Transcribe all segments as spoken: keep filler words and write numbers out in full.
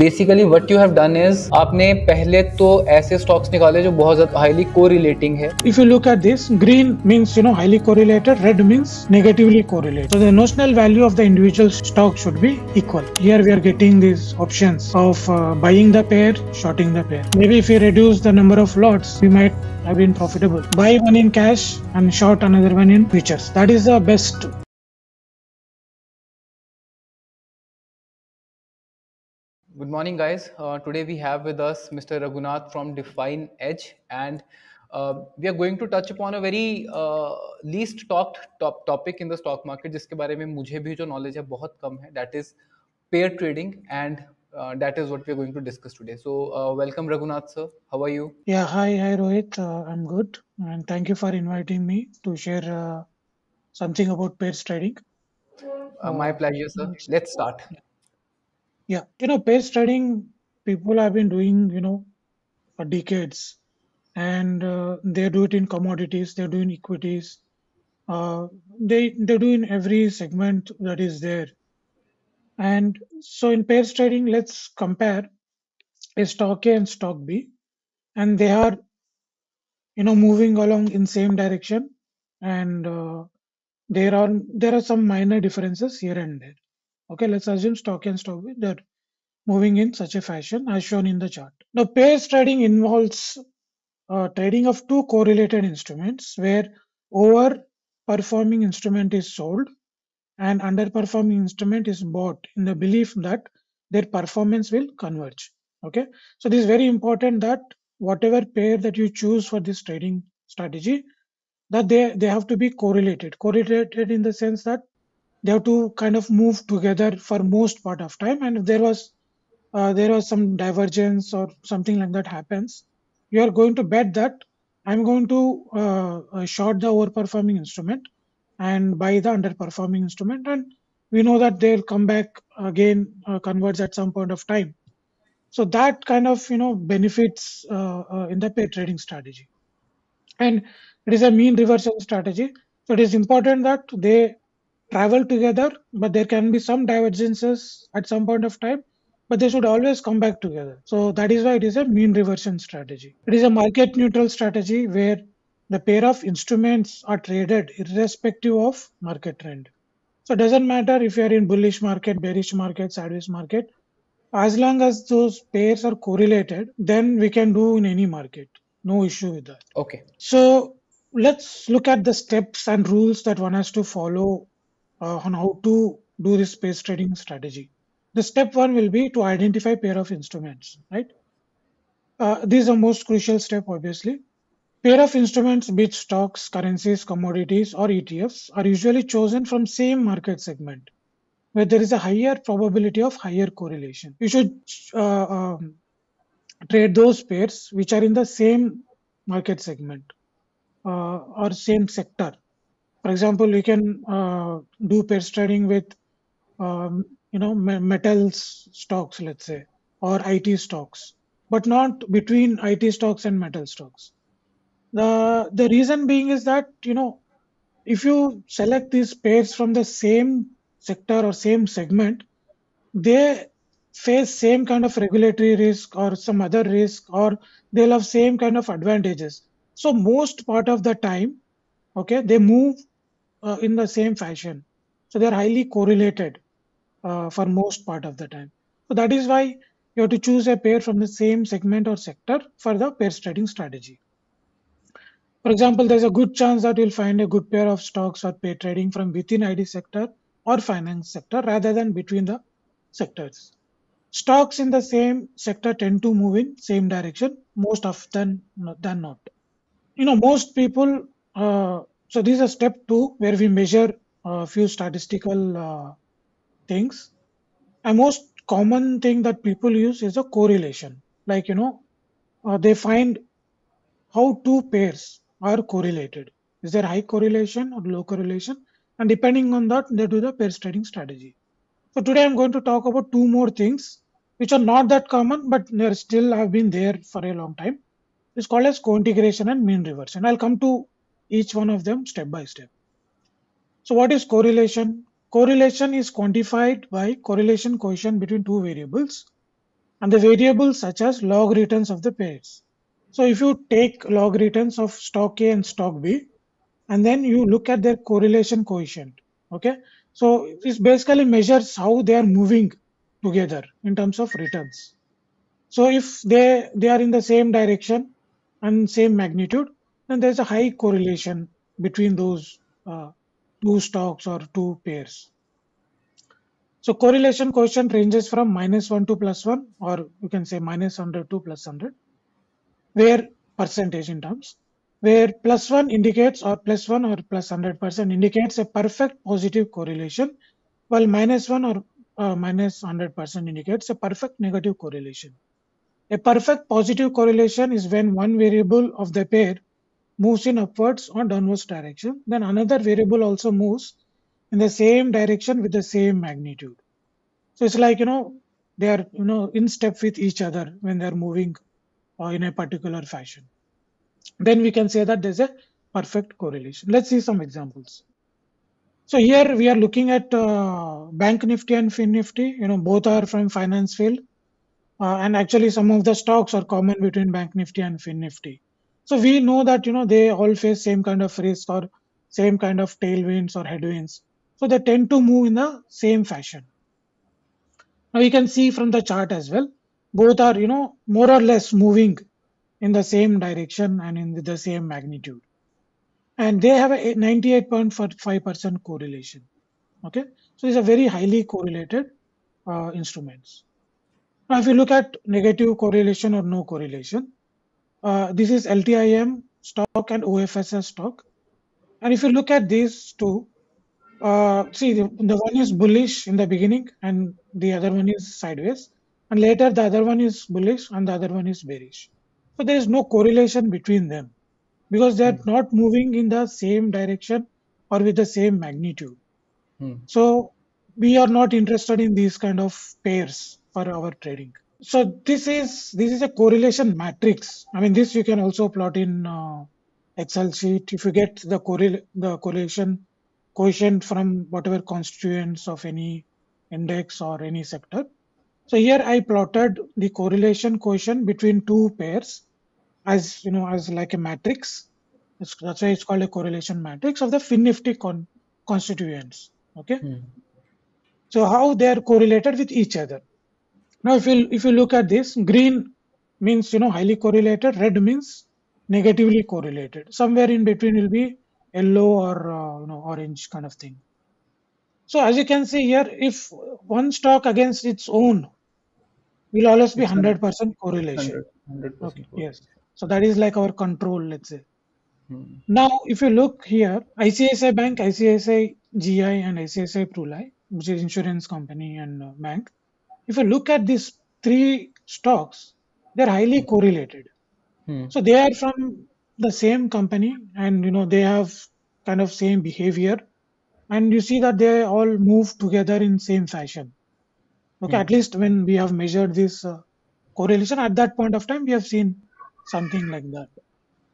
Basically what you have done is आपने पहले तो ऐसे स्टॉक्स निकाले जो बहुत ज्यादा हाईली कोरिलेटिंग है. If you look at this, green means you know highly correlated, red means negatively correlated. So the notional value of the individual stock should be equal. Here we are getting this options of buying the pair, shorting the pair. Maybe if you reduce the number of lots we might have been profitable. Buy one in cash and short another one in futures. That is the best. Good morning, guys. Uh, today we have with us Mister Raghunath from DefinEdge, and uh, we are going to touch upon a very uh, least talked top topic in the stock market, जिसके बारे में मुझे भी जो knowledge है बहुत कम है. That is pair trading, and uh, that is what we are going to discuss today. So, uh, welcome, Raghunath sir. How are you? Yeah, hi, hi, Rohit. Uh, I'm good, and thank you for inviting me to share uh, something about pair trading. Uh, my pleasure, sir. Let's start. Yeah, you know, pair trading, people have been doing, you know, for decades, and uh, they do it in commodities, they do in equities, uh, they they do in every segment that is there. And so in pair trading, let's compare a stock A and stock B, and they are, you know, moving along in same direction, and uh, there are there are some minor differences here and there. Okay, let's assume stock and stock B, they're moving in such a fashion as shown in the chart. Now, pair trading involves uh, trading of two correlated instruments where overperforming instrument is sold and underperforming instrument is bought in the belief that their performance will converge. Okay, so this is very important that whatever pair that you choose for this trading strategy, that they, they have to be correlated. Correlated in the sense that they have to kind of move together for most part of time, and if there was uh, there was some divergence or something like that happens, you are going to bet that I'm going to uh, short the overperforming instrument and buy the underperforming instrument, and we know that they'll come back again, uh, converge at some point of time. So that kind of, you know, benefits uh, uh, in the pair trading strategy, and it is a mean reversion strategy. So it is important that they travel together, but there can be some divergences at some point of time, but they should always come back together. So that is why it is a mean reversion strategy. It is a market neutral strategy where the pair of instruments are traded irrespective of market trend. So it doesn't matter if you are in bullish market, bearish market, sideways market, as long as those pairs are correlated, then we can do in any market. No issue with that. Okay. So let's look at the steps and rules that one has to follow Uh, on how to do this pair trading strategy. The step one will be to identify pair of instruments, right? Uh, this is the most crucial step, obviously. Pair of instruments, be it stocks, currencies, commodities, or E T Fs, are usually chosen from same market segment, where there is a higher probability of higher correlation. You should uh, um, trade those pairs which are in the same market segment uh, or same sector. For example, you can uh, do pair trading with, um, you know, metals stocks, let's say, or I T stocks, but not between I T stocks and metal stocks. The, the reason being is that, you know, if you select these pairs from the same sector or same segment, they face same kind of regulatory risk or some other risk, or they'll have same kind of advantages. So most part of the time, okay, they move Uh, in the same fashion, so they are highly correlated uh, for most part of the time. So that is why you have to choose a pair from the same segment or sector for the pair trading strategy. For example, there's a good chance that you'll find a good pair of stocks or pair trading from within I T sector or finance sector rather than between the sectors. Stocks in the same sector tend to move in same direction most often than not. You know, most people. Uh, So this is a step two where we measure a few statistical uh, things. A most common thing that people use is a correlation. Like, you know, uh, they find how two pairs are correlated. Is there high correlation or low correlation? And depending on that, they do the pair trading strategy. So today I'm going to talk about two more things which are not that common, but they still have been there for a long time. It's called as cointegration and mean reversion. I'll come to each one of them step by step. So what is correlation? Correlation is quantified by correlation coefficient between two variables and the variables such as log returns of the pairs. So if you take log returns of stock A and stock B, and then you look at their correlation coefficient, okay? So this basically measures how they are moving together in terms of returns. So if they, they are in the same direction and same magnitude, then there's a high correlation between those uh, two stocks or two pairs. So correlation coefficient ranges from minus one to plus one, or you can say minus one hundred to plus one hundred, where percentage in terms, where plus one indicates, or plus one or plus one hundred percent indicates a perfect positive correlation, while minus one or uh, minus one hundred percent indicates a perfect negative correlation. A perfect positive correlation is when one variable of the pair moves in upwards or downwards direction, then another variable also moves in the same direction with the same magnitude. So it's like, you know, they are, you know, in step with each other when they're moving or in a particular fashion. Then we can say that there's a perfect correlation. Let's see some examples. So here we are looking at uh, Bank Nifty and Fin Nifty. You know, both are from finance field. Uh, and actually some of the stocks are common between Bank Nifty and Fin Nifty. So we know that, you know, they all face same kind of risk or same kind of tailwinds or headwinds. So they tend to move in the same fashion. Now you can see from the chart as well, both are, you know, more or less moving in the same direction and in the same magnitude. And they have a ninety-eight point five percent correlation. Okay. So these are very highly correlated uh, instruments. Now if you look at negative correlation or no correlation, uh, this is L T I M stock and O F S S stock. And if you look at these two, uh, see the, the one is bullish in the beginning and the other one is sideways. And later the other one is bullish and the other one is bearish. So there is no correlation between them because they are mm. not moving in the same direction or with the same magnitude. Mm. So we are not interested in these kind of pairs for our trading. So this is this is a correlation matrix. I mean, this you can also plot in uh, Excel sheet. If you get the correl the correlation coefficient from whatever constituents of any index or any sector. So here I plotted the correlation coefficient between two pairs as, you know, as like a matrix. It's, that's why it's called a correlation matrix of the Fin-Nifty con constituents. Okay. Mm. So how they are correlated with each other. Now, if you, if you look at this, green means, you know, highly correlated, red means negatively correlated. Somewhere in between will be yellow or, uh, you know, orange kind of thing. So as you can see here, if one stock against its own will always be one hundred percent correlation. one hundred percent okay, yes. So that is like our control, let's say. Hmm. Now, if you look here, I C I C I Bank, I C I C I G I and I C I C I Pru Life, which is insurance company and uh, bank. If you look at these three stocks, they're highly hmm. correlated. Hmm. So they are from the same company and, you know, they have kind of same behavior. And you see that they all move together in same fashion. Okay, mm. at least when we have measured this uh, correlation, at that point of time, we have seen something like that.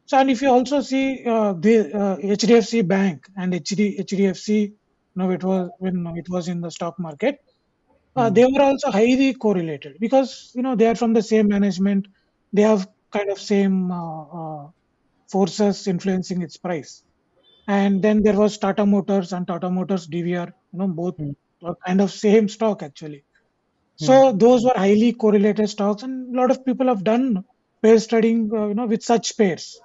So, and if you also see uh, the uh, H D F C Bank and H D F C, you know, it was when it was in the stock market, uh, mm. they were also highly correlated because, you know, they are from the same management. They have kind of same uh, uh, forces influencing its price. And then there was Tata Motors and Tata Motors D V R, you know, both mm. are kind of same stock actually. Mm. So those were highly correlated stocks, and a lot of people have done pair trading, uh, you know, with such pairs.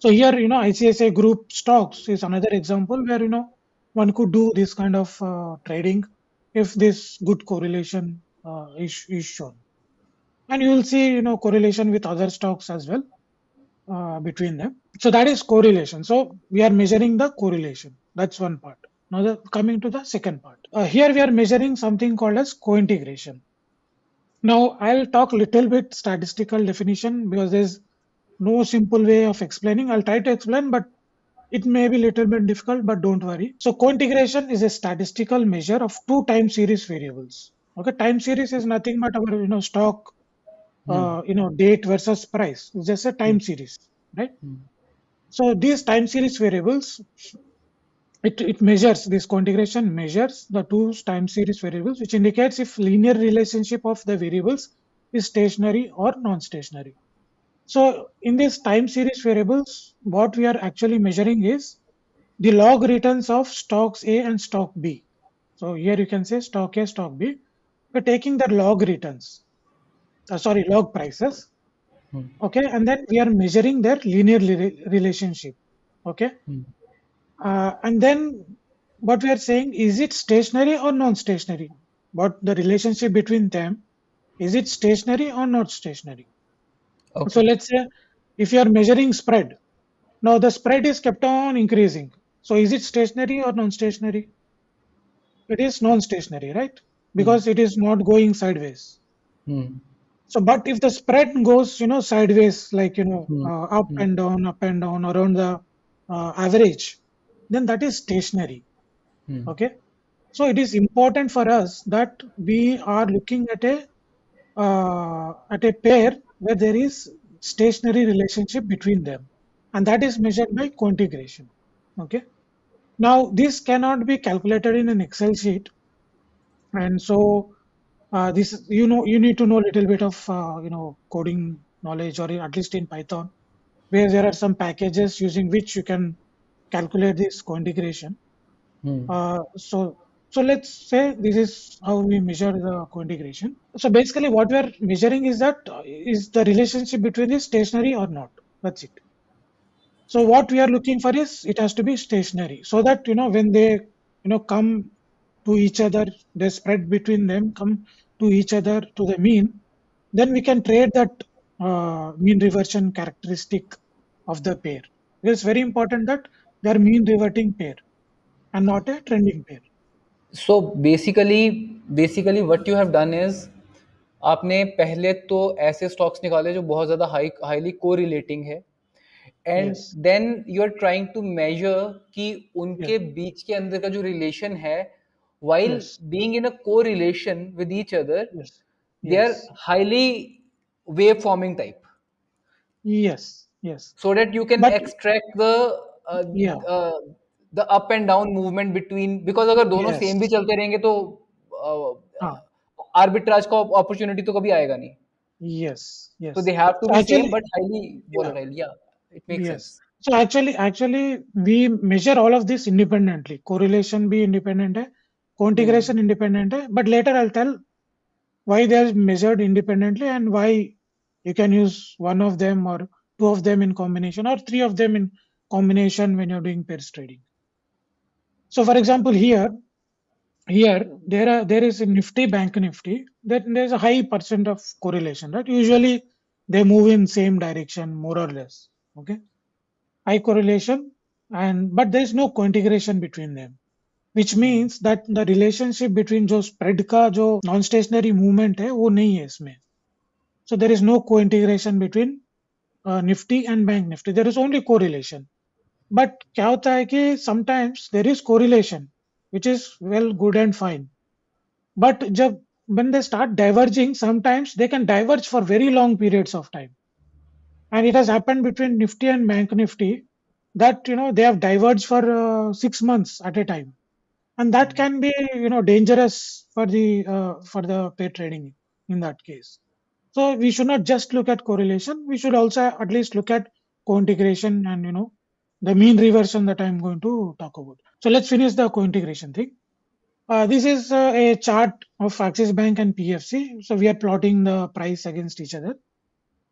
So here, you know, I C I C I Group stocks is another example where, you know, one could do this kind of uh, trading if this good correlation uh, is, is shown. And you will see, you know, correlation with other stocks as well. Uh, between them. So that is correlation. So we are measuring the correlation. That's one part. Now the, coming to the second part. Uh, here we are measuring something called as cointegration. Now I'll talk little bit statistical definition because there's no simple way of explaining. I'll try to explain, but it may be little bit difficult, but don't worry. So cointegration is a statistical measure of two time series variables. Okay, time series is nothing but our, you know, stock Uh, you know, date versus price. It's just a time mm. series, right? Mm. So these time series variables it, it measures, this cointegration measures the two time series variables, which indicates if linear relationship of the variables is stationary or non-stationary. So in this time series variables, what we are actually measuring is the log returns of stocks A and stock B. So here you can say stock A, stock B. We're taking the log returns, uh, sorry, log prices. Hmm. Okay, and then we are measuring their linear li relationship. Okay. Hmm. Uh, and then what we are saying, is it stationary or non-stationary? What the relationship between them, is it stationary or not stationary? Okay. So let's say if you are measuring spread, now the spread is kept on increasing. So is it stationary or non-stationary? It is non-stationary, right? Because hmm. it is not going sideways. Hmm. So, but if the spread goes, you know, sideways, like, you know, hmm. uh, up hmm. and down, up and down, around the uh, average, then that is stationary. Hmm. Okay. So it is important for us that we are looking at a uh, at a pair where there is stationary relationship between them, and that is measured by cointegration. Okay. Now this cannot be calculated in an Excel sheet, and so. Uh, this you know you need to know a little bit of uh, you know coding knowledge, or at least in Python, where there are some packages using which you can calculate this cointegration. Hmm. Uh, so so let's say this is how we measure the cointegration. So basically, what we are measuring is that uh, is the relationship between is stationary or not. That's it. So what we are looking for is it has to be stationary, so that you know when they you know come to each other, the spread between them come to each other to the mean, then we can trade that uh, mean reversion characteristic of the pair. It is very important that they are mean reverting pair and not a trending pair. So basically, basically what you have done is, आपने पहले तो ऐसे stocks निकाले जो बहुत ज़्यादा high, highly correlating है, and yes. then you are trying to measure कि उनके yeah. बीच के अंदर का जो relation है, while yes. being in a correlation with each other, yes. they yes. are highly wave-forming type. Yes, yes. So that you can but, extract the uh, yeah. uh, the up and down movement between, because अगर दोनों yes. same भी चलते रहेंगे तो arbitrage का opportunity तो कभी आएगा नहीं. Yes, yes. So they have to so be actually, same but highly volatile. Yeah, yeah it makes yes. sense. So actually, actually we measure all of this independently. Correlation भी independent है. Cointegration mm. independent hai, but later I'll tell why they're measured independently and why you can use one of them or two of them in combination or three of them in combination when you're doing pairs trading. So for example, here, here there are there is a Nifty, Bank Nifty, that there's a high percent of correlation, right? Usually they move in same direction more or less. Okay. High correlation, and but there's no cointegration between them. Which means that the relationship between जो spread का जो non-stationary movement है वो नहीं है इसमें. So there is no co-integration between uh, Nifty and Bank Nifty. There is only correlation. But क्या होता है कि sometimes there is correlation, which is well good and fine. But जब when they start diverging, sometimes they can diverge for very long periods of time. And it has happened between Nifty and Bank Nifty that you know they have diverged for uh, six months at a time. And that can be, you know, dangerous for the uh, for the pair trading in that case. So we should not just look at correlation. We should also at least look at cointegration and you know the mean reversion that I'm going to talk about. So let's finish the cointegration thing. Uh, this is uh, a chart of Axis Bank and P F C. So we are plotting the price against each other,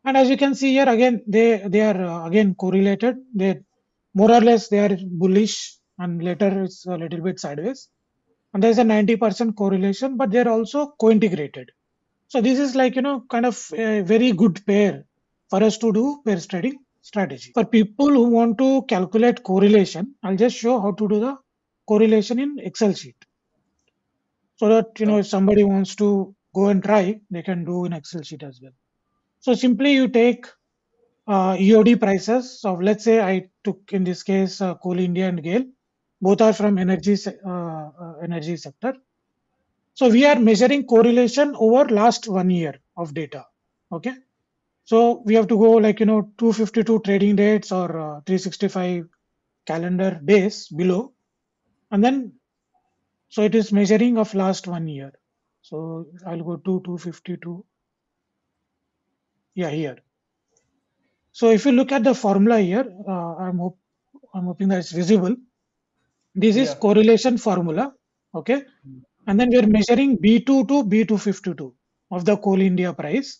and as you can see here, again they they are uh, again correlated. They more or less they are bullish. And later it's a little bit sideways, and there's a ninety percent correlation, but they're also co-integrated. So this is like, you know, kind of a very good pair for us to do pair trading strategy. For people who want to calculate correlation, I'll just show how to do the correlation in Excel sheet. So that, you know, if somebody wants to go and try, they can do in Excel sheet as well. So simply you take uh, E O D prices of, let's say I took in this case uh, Coal India and GAIL. Both are from energy uh, energy sector. So we are measuring correlation over last one year of data. Okay, so we have to go like you know two fifty-two trading dates or uh, three sixty-five calendar days below And then, so it is measuring of last one year. So I'll go to two fifty-two. Yeah, here. So if you look at the formula here, uh, I'm, hope, I'm hoping that it's visible. This is yeah. correlation formula, okay? And then we're measuring B two to B two fifty-two of the Coal India price.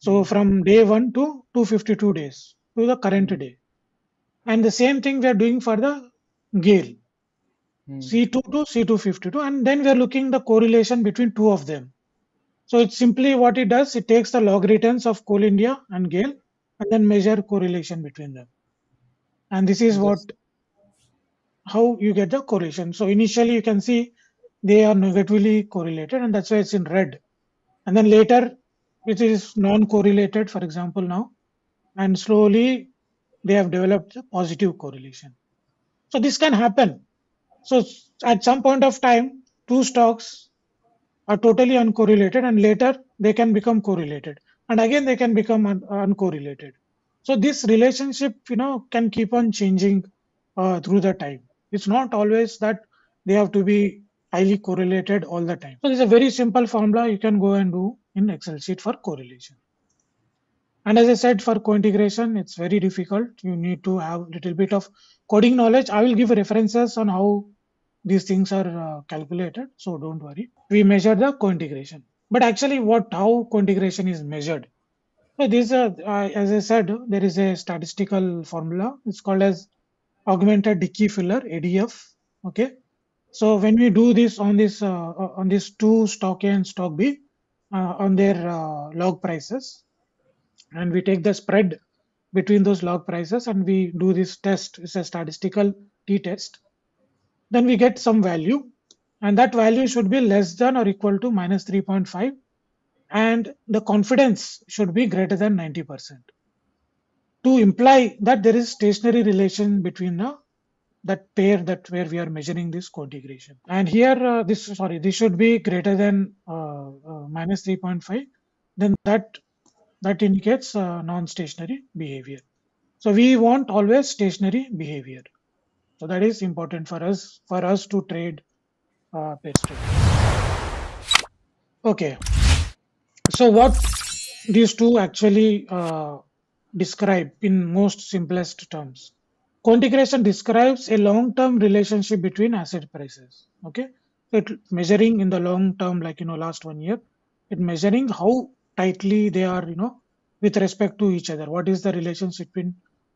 So from day one to two fifty-two days to the current day. And the same thing we are doing for the GAIL, hmm. C two to C two fifty-two. And then we are looking the correlation between two of them. So it's simply what it does, it takes the logarithms of Coal India and GAIL and then measure correlation between them. And this is what, how you get the correlation. So initially you can see they are negatively correlated and that's why it's in red. And then later it is non-correlated, for example, now. And slowly they have developed a positive correlation. So this can happen. So at some point of time, two stocks are totally uncorrelated and later they can become correlated. And again, they can become un uncorrelated. So this relationship, you know, can keep on changing uh, through the time. It's not always that they have to be highly correlated all the time. So it's a very simple formula you can go and do in Excel sheet for correlation. And as I said, for cointegration, it's very difficult. You need to have a little bit of coding knowledge. I will give references on how these things are uh, calculated. So don't worry. We measure the cointegration. But actually, what how cointegration is measured? So this, uh, uh, as I said, there is a statistical formula. It's called as Augmented Dickey Fuller (A D F). Okay. So when we do this on this uh, on this two stock A and stock B uh, on their uh, log prices, and we take the spread between those log prices and we do this test. It's a statistical t-test. Then we get some value and that value should be less than or equal to minus three point five and the confidence should be greater than ninety percent to imply that there is stationary relation between the, that pair that where we are measuring this cointegration. And here uh, this sorry this should be greater than uh, uh, minus three point five, then that that indicates uh, non-stationary behavior. So we want always stationary behavior. So that is important for us, for us to trade uh, pair trading. Okay. So what these two actually uh, describe in most simplest terms. Cointegration describes a long-term relationship between asset prices. Okay. So it measuring in the long term, like, you know, last one year, it measuring how tightly they are, you know, with respect to each other. What is the relationship between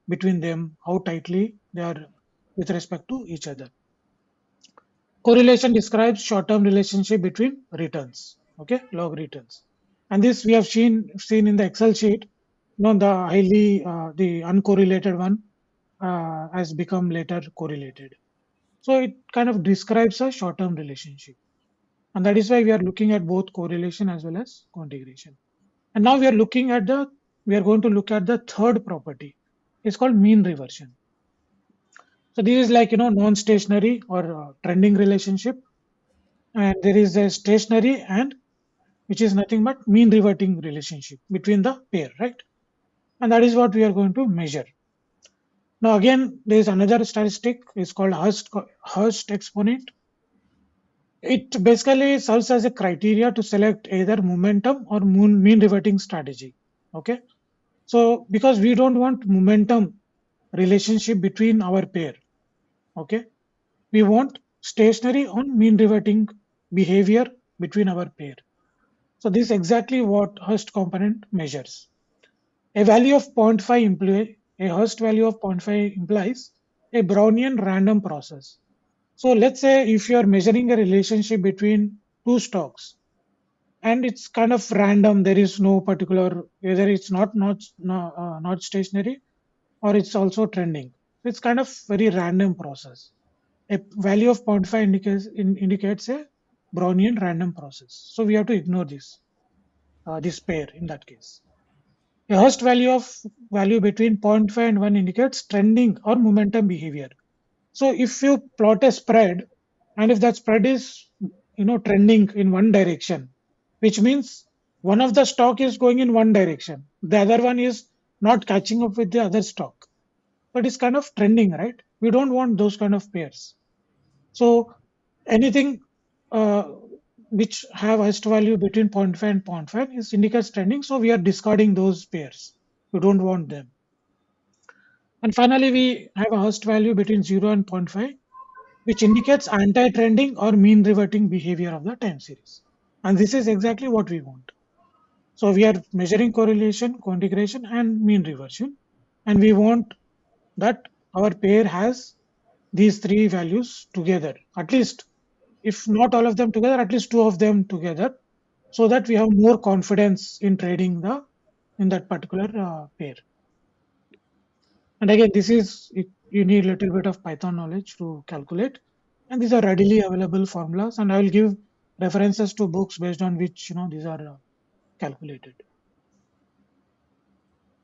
between them? How tightly they are with respect to each other. Correlation describes short-term relationship between returns. Okay, log returns, and this we have seen seen in the Excel sheet. You know, the highly uh, the uncorrelated one uh, has become later correlated. So it kind of describes a short-term relationship, and that is why we are looking at both correlation as well as cointegration. And now we are looking at the, we are going to look at the third property. It's called mean reversion. So this is like, you know, non-stationary or uh, trending relationship. And there is a stationary and which is nothing but mean reverting relationship between the pair, right? And that is what we are going to measure. Now again, there is another statistic. It's called Hurst, Hurst exponent. It basically serves as a criteria to select either momentum or mean reverting strategy. Okay. So because we don't want momentum relationship between our pair. Okay. We want stationary on mean reverting behavior between our pair. So this is exactly what Hurst component measures. A value of zero point five implies, a Hurst value of zero point five implies a Brownian random process. So let's say if you are measuring a relationship between two stocks and it's kind of random, there is no particular, whether it's not not, not, uh, not stationary or it's also trending. It's kind of very random process. A value of zero point five indicates, in, indicates a Brownian random process. So we have to ignore this, uh, this pair in that case. A Hurst value of value between zero point five and one indicates trending or momentum behavior. So if you plot a spread and if that spread is, you know, trending in one direction, which means one of the stock is going in one direction, the other one is not catching up with the other stock, but it's kind of trending, right? We don't want those kind of pairs. So anything uh, which have highest value between zero point five and zero point five is indicates trending. So we are discarding those pairs. We don't want them. And finally, we have a highest value between zero and zero point five, which indicates anti-trending or mean reverting behavior of the time series. And this is exactly what we want. So we are measuring correlation, cointegration, and mean reversion. And we want that our pair has these three values together, at least if not all of them together, at least two of them together, so that we have more confidence in trading the in that particular uh, pair. And again, this is it, you need a little bit of Python knowledge to calculate, and these are readily available formulas, and I will give references to books based on which you know these are uh, calculated.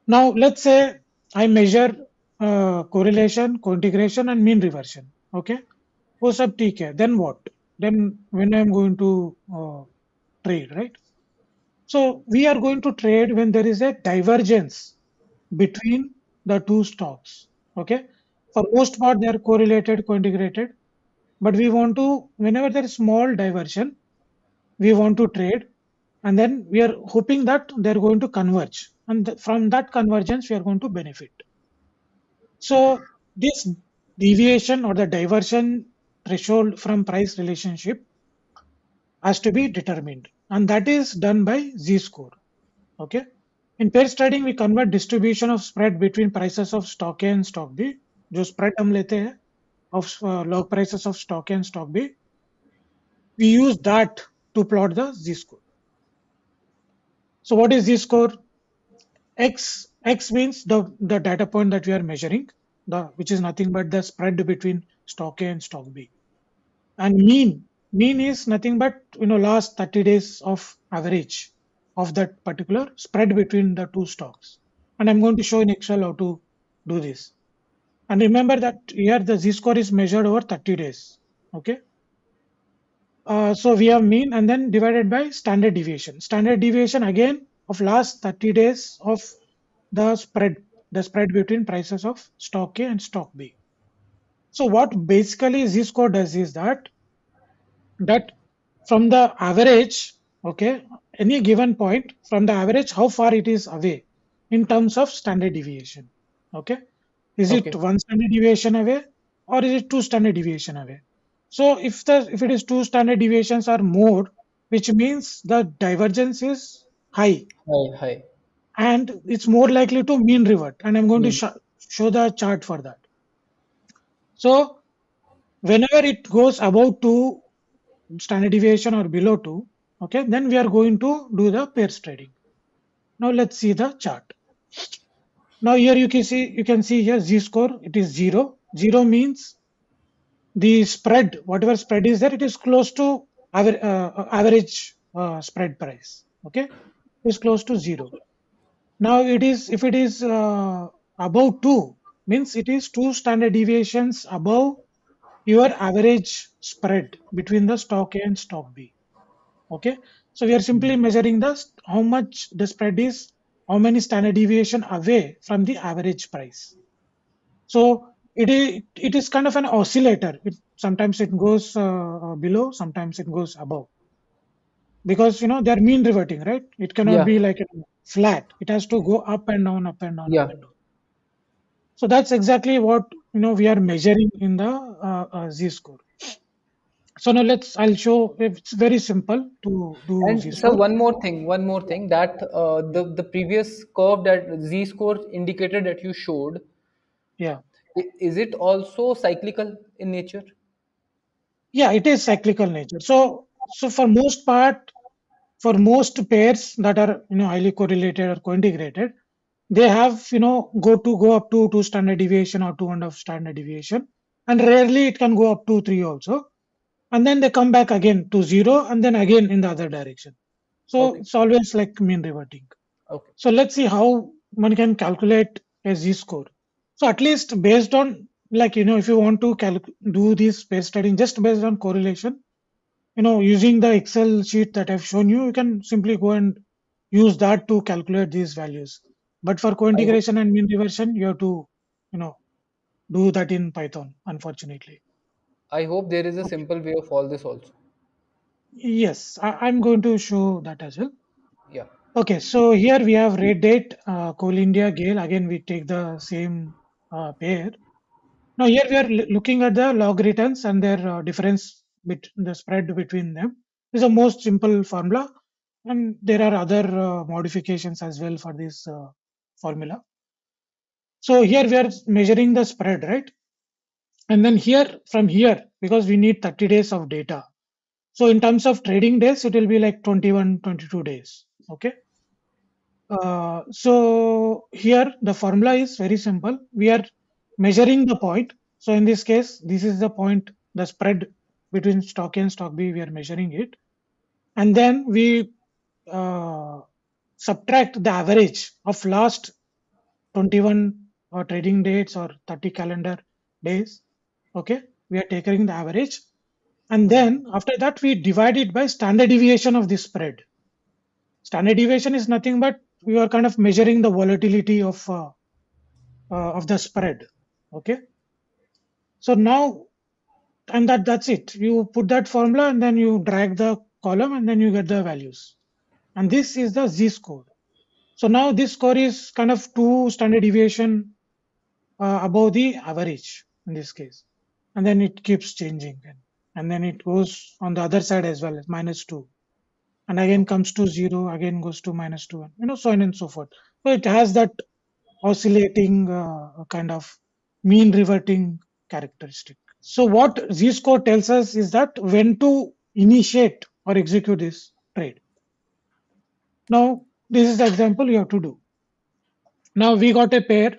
Now let's say I measure uh, correlation, cointegration, and mean reversion. Okay, O sub T K. Then what? Then when I am going to uh, trade, right? So we are going to trade when there is a divergence between the two stocks. Okay, for most part they are correlated, cointegrated, but we want to whenever there is small diversion, we want to trade. And then we are hoping that they're going to converge. And th from that convergence, we are going to benefit. So this deviation or the diversion threshold from price relationship has to be determined. And that is done by z-score. Okay. In pairs trading, we convert distribution of spread between prices of stock A and stock B. जो spread हम लेते हैं of uh, log prices of stock A and stock B. We use that to plot the z-score. So what is z-score? X X means the the data point that we are measuring, the which is nothing but the spread between stock A and stock B. And mean mean is nothing but you know last thirty days of average of that particular spread between the two stocks. And I'm going to show in Excel how to do this. And remember that here the z-score is measured over thirty days. Okay. Uh, so we have mean and then divided by standard deviation. Standard deviation again of last thirty days of the spread, the spread between prices of stock A and stock B. So what basically z-score does is that that from the average, okay, any given point from the average, how far it is away in terms of standard deviation. Okay, is okay. It one standard deviation away or is it two standard deviation away? So if the if it is two standard deviations or more, which means the divergence is high, high, high. And it's more likely to mean revert. And I'm going mean. to sh show the chart for that. So whenever it goes above two standard deviation or below two, okay, then we are going to do the pairs trading. Now let's see the chart. Now here you can see you can see here z-score. It is zero. Zero means the spread, whatever spread is there, it is close to aver uh, average uh, spread price. Okay, it is close to zero. Now it is if it is uh, above two, means it is two standard deviations above your average spread between the stock A and stock B. Okay, so we are simply measuring the how much the spread is, how many standard deviation away from the average price. So It is, it is kind of an oscillator. It, sometimes it goes uh, below, sometimes it goes above. Because, you know, they are mean reverting, right? It cannot yeah. be like a flat. It has to go up and down, up and down, yeah. up and down. So that's exactly what, you know, we are measuring in the uh, uh, z-score. So now let's, I'll show, it's very simple to do and z-score. So one more thing, one more thing that uh, the, the previous curve that z-score indicator that you showed. Yeah. Is it also cyclical in nature? Yeah, it is cyclical nature. So, so for most part, for most pairs that are you know highly correlated or co-integrated, they have you know go to go up to two standard deviation or two and a half standard deviation, and rarely it can go up to three also, and then they come back again to zero and then again in the other direction. So okay. It's always like mean reverting. Okay. So let's see how one can calculate a z-score. So at least based on like, you know, if you want to do this space trading just based on correlation, you know, using the Excel sheet that I've shown you, you can simply go and use that to calculate these values. But for co-integration and mean reversion, you have to, you know, do that in Python, unfortunately. I hope there is a simple way of all this also. Yes, I, I'm going to show that as well. Yeah. Okay, so here we have rate date, uh, Coal India, GAIL. Again, we take the same uh, pair. Now here we are looking at the log returns and their uh, difference, with the spread between them. It's the most simple formula, and there are other uh, modifications as well for this uh, formula. So here we are measuring the spread, right? And then here, from here, because we need thirty days of data. So in terms of trading days, it will be like twenty-one, twenty-two days, okay? Uh, so here the formula is very simple. We are measuring the point. So in this case, this is the point, the spread between stock A and stock B, we are measuring it. And then we uh, subtract the average of last twenty-one uh, trading dates or thirty calendar days. Okay, we are taking the average. And then after that, we divide it by standard deviation of this spread. Standard deviation is nothing but we are kind of measuring the volatility of, uh, uh, of the spread. Okay, so now, and that that's it. You put that formula and then you drag the column and then you get the values. And this is the z-score. So now this score is kind of two standard deviation uh, above the average in this case. And then it keeps changing. And then it goes on the other side as well, minus two. And again comes to zero, again goes to minus two, you know, so on and so forth. So it has that oscillating uh, kind of mean reverting characteristic. So what z-score tells us is that when to initiate or execute this trade. Now, this is the example you have to do. Now, we got a pair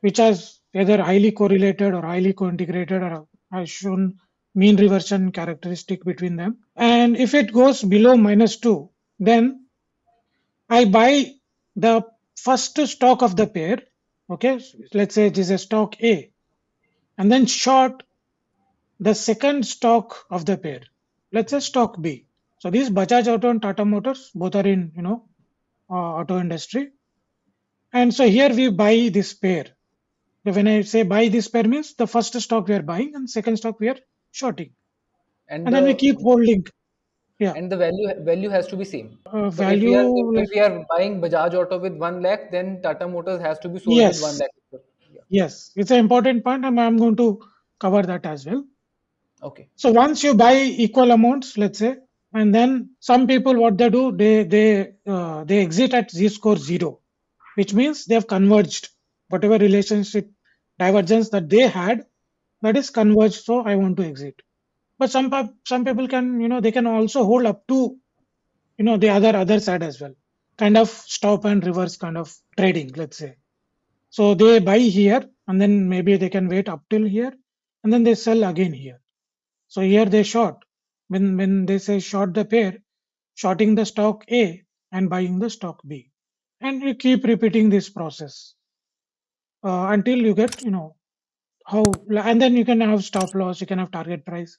which has either highly correlated or highly co-integrated or has shown mean reversion characteristic between them. And if it goes below minus two, then I buy the first stock of the pair. Okay, let's say it is a stock A, and then short the second stock of the pair, let's say stock B. So these Bajaj Auto and Tata Motors, both are in, you know, uh, auto industry. And so here we buy this pair. When I say buy this pair means the first stock we are buying and second stock we are shorting. And, and the, then we keep holding. Yeah. And the value value has to be same. Uh, so value. If we, are, if we are buying Bajaj Auto with one lakh, then Tata Motors has to be sold yes. with one lakh. Yeah. Yes, it's an important point, and I'm going to cover that as well. Okay. So once you buy equal amounts, let's say, and then some people, what they do, they they uh, they exit at z-score zero, which means they have converged. Whatever relationship divergence that they had, that is converged. So I want to exit. But some some people can, you know, they can also hold up to, you know, the other other side as well. Kind of stop and reverse kind of trading, let's say. So they buy here, and then maybe they can wait up till here, and then they sell again here. So here they short. When, when they say short the pair, shorting the stock A and buying the stock B. And you keep repeating this process uh, until you get, you know, how, and then you can have stop loss, you can have target price.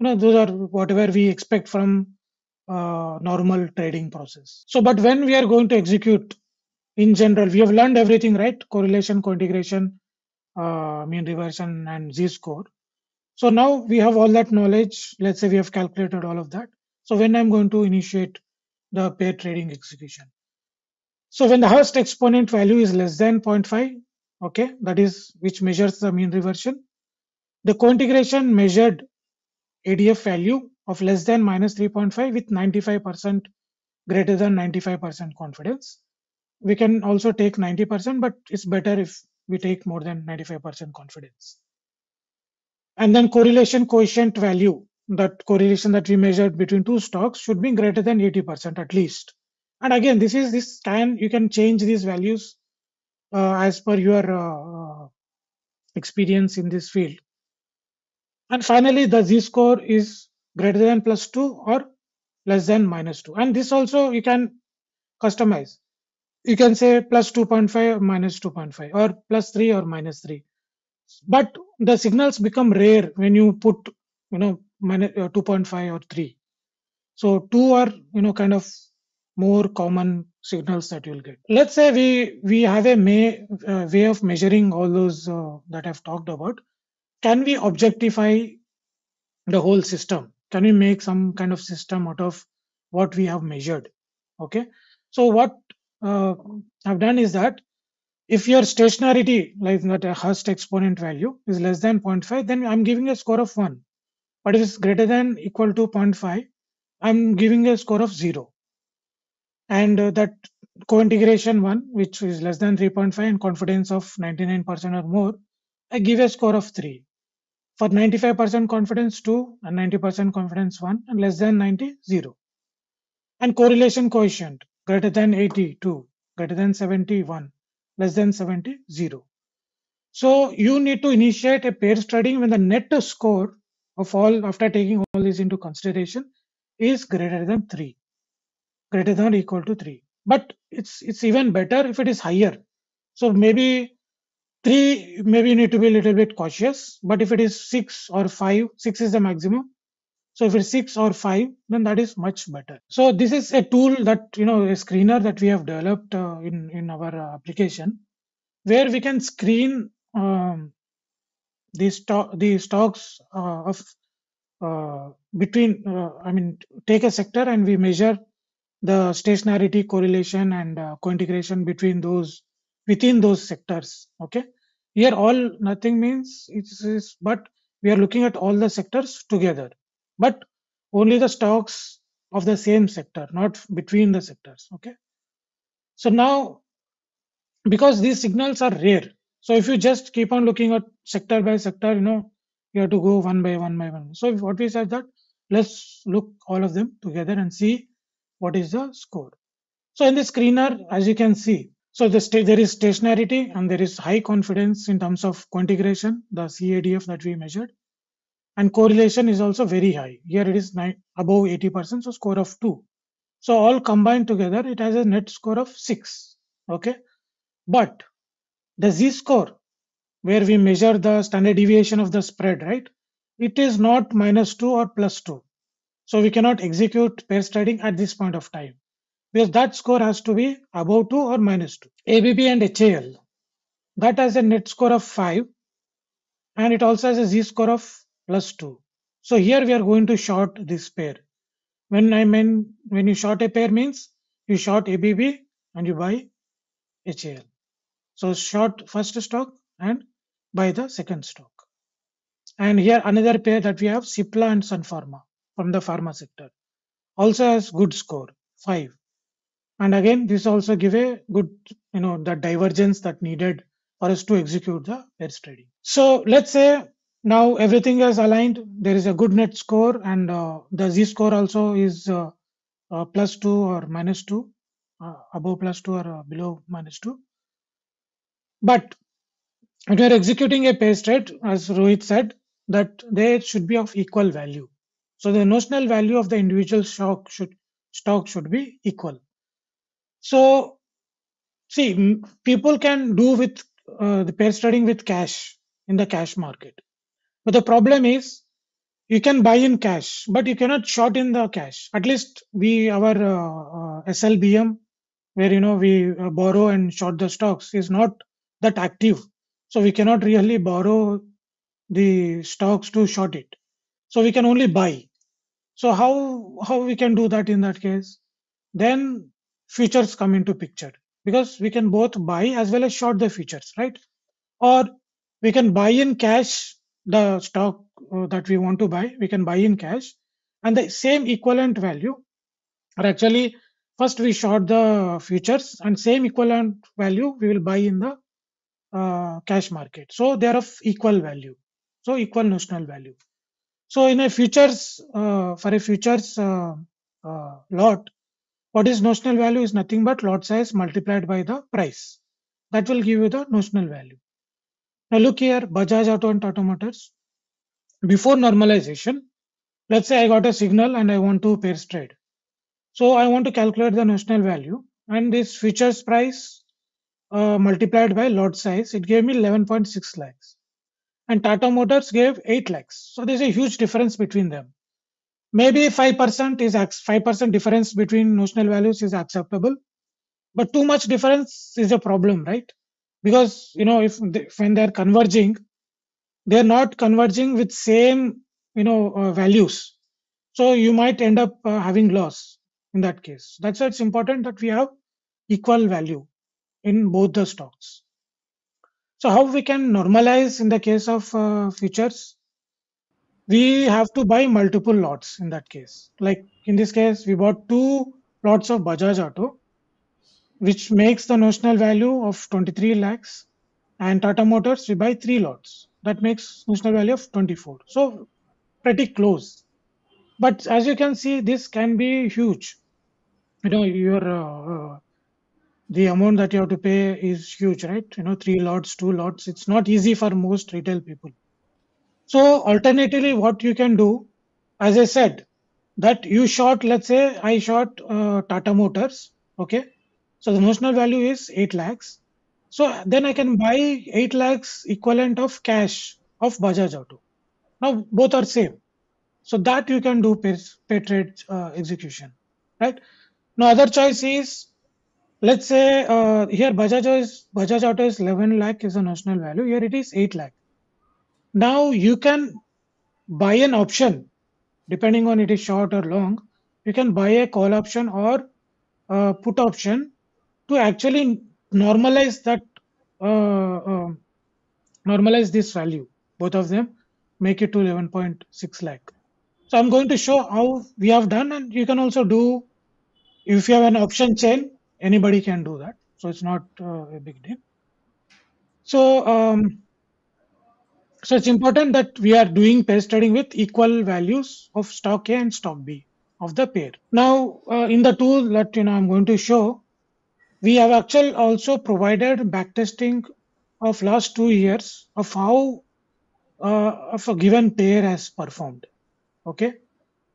You know, those are whatever we expect from uh, normal trading process. So, but when we are going to execute in general, we have learned everything, right? Correlation, cointegration, uh, mean reversion and z-score. So now we have all that knowledge. Let's say we have calculated all of that. So when I'm going to initiate the pair trading execution. So when the Hurst exponent value is less than zero point five, okay, that is which measures the mean reversion. The cointegration measured A D F value of less than minus three point five with ninety-five percent greater than ninety-five percent confidence. We can also take ninety percent, but it's better if we take more than ninety-five percent confidence. And then correlation coefficient value, that correlation that we measured between two stocks should be greater than eighty percent at least. And again, this is this can you can change these values uh, as per your uh, experience in this field. And finally, the z-score is greater than plus two or less than minus two. And this also you can customize. You can say plus two point five or minus two point five or plus three or minus three. But the signals become rare when you put, you know, two point five or three. So two are, you know, kind of more common signals that you'll get. Let's say we we have a may, uh, way of measuring all those uh, that I've talked about. Can we objectify the whole system? Can we make some kind of system out of what we have measured? Okay, so what uh, I've done is that if your stationarity, like that a Hurst exponent value is less than zero point five, then I'm giving a score of one. But if it's greater than equal to zero point five, I'm giving a score of zero. And uh, that cointegration one, which is less than three point five and confidence of ninety-nine percent or more, I give a score of three. For ninety-five percent confidence two and ninety percent confidence one and less than ninety, zero. And correlation coefficient greater than eighty-two, greater than seventy-one, less than seventy, zero. So you need to initiate a pair trading when the net score of all, after taking all this into consideration, is greater than three, greater than or equal to three. But it's it's even better if it is higher. So maybe three, maybe you need to be a little bit cautious. But if it is six or five, six is the maximum. So if it's six or five, then that is much better. So this is a tool that, you know, a screener that we have developed uh, in, in our uh, application, where we can screen um, the, sto the stocks uh, of uh, between, uh, I mean, take a sector and we measure the stationarity, correlation and uh, cointegration between those, within those sectors. Okay. Here all nothing means it's, it's, but we are looking at all the sectors together, but only the stocks of the same sector, not between the sectors. Okay. So now, because these signals are rare, so if you just keep on looking at sector by sector, you know, you have to go one by one by one. So if what we said that, let's look all of them together and see what is the score. So in the screener, as you can see, so the sta there is stationarity and there is high confidence in terms of cointegration, the C A D F that we measured. And correlation is also very high. Here it is nine, above eighty percent, so score of two. So all combined together, it has a net score of six. Okay. But the z-score, where we measure the standard deviation of the spread, right? It is not minus two or plus two. So we cannot execute pair trading at this point of time, because that score has to be above two or minus two. A B B and H A L, that has a net score of five. And it also has a z-score of plus two. So here we are going to short this pair. When I mean, when you short a pair means you short A B B and you buy H A L. So short first stock and buy the second stock. And here another pair that we have, CIPLA and Sun Pharma from the pharma sector, also has good score, five. And again, this also give a good, you know, the divergence that needed for us to execute the pair trading. So let's say now everything is aligned. There is a good net score and uh, the z-score also is uh, uh, plus two or minus two, uh, above plus two or uh, below minus two. But when you are executing a pair trade, as Rohit said, that they should be of equal value. So the notional value of the individual stock should stock should be equal. So see, people can do with uh, the pair trading with cash in the cash market. But the problem is, you can buy in cash, but you cannot short in the cash. At least we, our uh, uh, S L B M, where, you know, we uh, borrow and short the stocks, is not that active. So we cannot really borrow the stocks to short it. So we can only buy. So how, how we can do that in that case? Then futures come into picture, because we can both buy as well as short the futures, right? Or we can buy in cash the stock uh, that we want to buy, we can buy in cash, and the same equivalent value, or actually first we short the futures and same equivalent value we will buy in the uh, cash market. So they are of equal value, so equal notional value. So in a futures, uh, for a futures uh, uh, lot, what is notional value is nothing but lot size multiplied by the price. That will give you the notional value. Now look here, Bajaj Auto and Tata Motors. Before normalization, let's say I got a signal and I want to pair trade. So I want to calculate the notional value, and this futures price uh, multiplied by lot size, it gave me eleven point six lakhs. And Tata Motors gave eight lakhs. So there's a huge difference between them. Maybe five percent is five percent difference between notional values is acceptable, but too much difference is a problem, right? Because, you know, if they, when they're converging, they're not converging with same you know, uh, values. So you might end up uh, having loss in that case. That's why it's important that we have equal value in both the stocks. So how we can normalize in the case of uh, futures? We have to buy multiple lots in that case. Like in this case, we bought two lots of Bajaj Auto, which makes the notional value of twenty-three lakhs. And Tata Motors, we buy three lots. That makes notional value of twenty-four. So pretty close. But as you can see, this can be huge. You know, your uh, the amount that you have to pay is huge, right? You know, three lots, two lots. It's not easy for most retail people. So alternatively, what you can do, as I said, that you short, let's say I short uh, Tata Motors, okay? So the notional value is eight lakhs. So then I can buy eight lakhs equivalent of cash of Bajaj Auto. Now both are same. So that you can do pair, pair trade uh, execution, right? Now other choice is, let's say uh, here Bajaj is, Bajaj Auto is eleven lakh is the notional value. Here it is eight lakh. Now you can buy an option, depending on it is short or long, you can buy a call option or uh, put option to actually normalize that, uh, uh, normalize this value, both of them, make it to eleven point six lakh. So I'm going to show how we have done, and you can also do, if you have an option chain, anybody can do that. So it's not uh, a big deal. So, um, So it's important that we are doing pair trading with equal values of stock A and stock B of the pair. Now, uh, in the tool that you know I'm going to show, we have actually also provided backtesting of last two years of how uh, of a given pair has performed. Okay,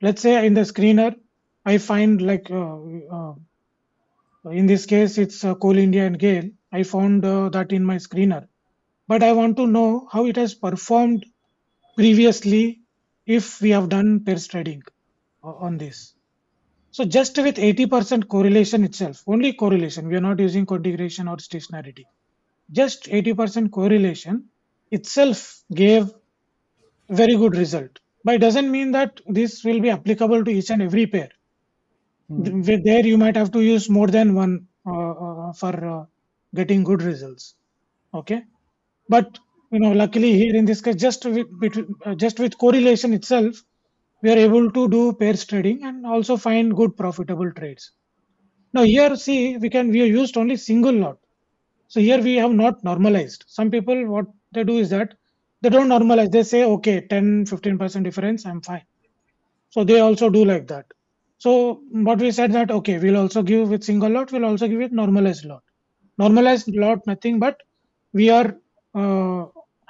let's say in the screener, I find like uh, uh, in this case it's uh, Coal India and GAIL. I found uh, that in my screener. But I want to know how it has performed previously if we have done pair trading on this. So just with eighty percent correlation itself, only correlation, we are not using cointegration or stationarity. Just eighty percent correlation itself gave a very good result. But it doesn't mean that this will be applicable to each and every pair. Mm. There you might have to use more than one uh, uh, for uh, getting good results. Okay. But you know, luckily here in this case, just with, just with correlation itself, we are able to do pairs trading and also find good profitable trades. Now here, see, we can we used only single lot. So here we have not normalized. Some people, what they do is that they don't normalize. They say, okay, ten, fifteen percent difference, I'm fine. So they also do like that. So what we said that, okay, we'll also give with single lot, we'll also give it normalized lot. Normalized lot, nothing but we are Uh,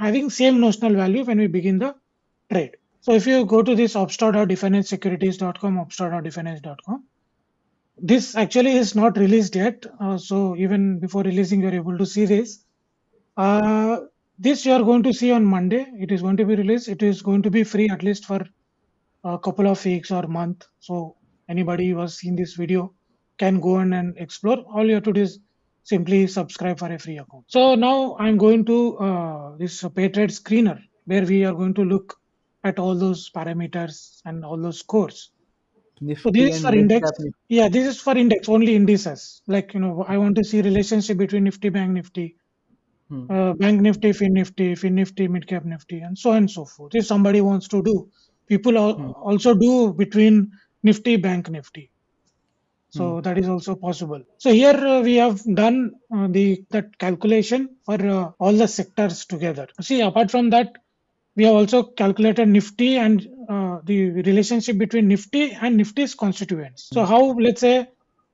having same notional value when we begin the trade. So if you go to this opstore dot definancesecurities dot com, opstore dot definancesecurities dot com, this actually is not released yet. Uh, so even before releasing, you're able to see this. Uh, this you are going to see on Monday. It is going to be released. It is going to be free at least for a couple of weeks or month. So anybody who has seen this video can go in and explore. All you have to do is simply subscribe for a free account. So now I'm going to uh, this pair trade screener where we are going to look at all those parameters and all those scores. Nifty, so this is for index. Yeah, this is for index, only indices. Like, you know, I want to see relationship between Nifty, Bank Nifty, hmm. uh, Bank Nifty, Fin-Nifty, Fin-Nifty, Midcap Nifty, and so on and so forth. If somebody wants to do, people al hmm. also do between Nifty, Bank Nifty. So hmm. that is also possible. So here uh, we have done uh, the that calculation for uh, all the sectors together. See, apart from that, we have also calculated Nifty and uh, the relationship between Nifty and Nifty's constituents. So how, let's say,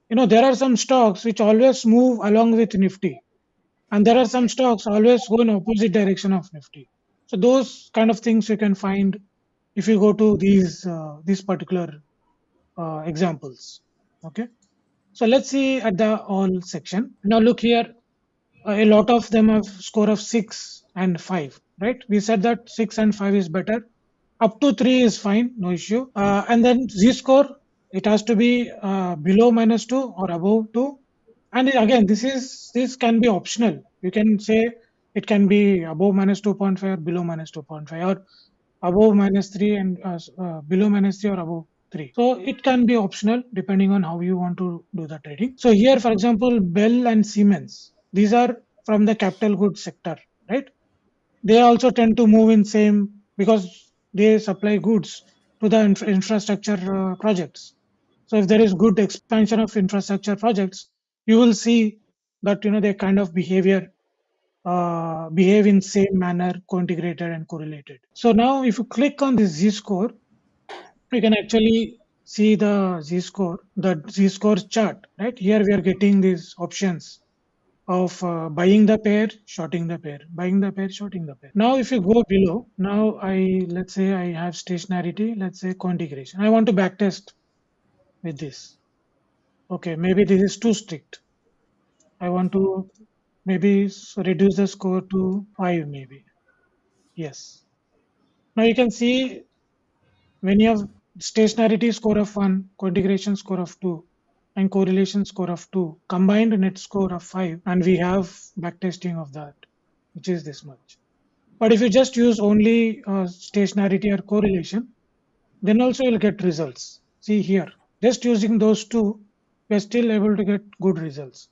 you know, there are some stocks which always move along with Nifty. And there are some stocks always go in opposite direction of Nifty. So those kind of things you can find if you go to these, uh, these particular uh, examples. Okay, so let's see at the all section. Now look here, a lot of them have score of six and five, right? We said that six and five is better. Up to three is fine, no issue. Uh, and then z-score, it has to be uh, below minus two or above two. And again, this is this can be optional. You can say it can be above minus two point five or below minus two point five, or above minus three and uh, uh, below minus three or above three. So it can be optional depending on how you want to do the trading. So here, for example, Bell and Siemens, these are from the capital goods sector, right? They also tend to move in same because they supply goods to the infra infrastructure uh, projects. So if there is good expansion of infrastructure projects, you will see that, you know, they kind of behavior uh, behave in same manner, co-integrated and correlated. So now if you click on this z-score, we can actually see the z-score, the z-score chart, right? Here we are getting these options of uh, buying the pair, shorting the pair, buying the pair, shorting the pair. Now if you go below, now I let's say I have stationarity, let's say cointegration. I want to backtest with this. Okay, maybe this is too strict. I want to maybe reduce the score to five maybe. Yes. Now you can see many of stationarity score of one, cointegration score of two, and correlation score of two, combined net score of five, and we have backtesting of that, which is this much. But if you just use only uh, stationarity or correlation, then also you'll get results. See here, just using those two, we're still able to get good results.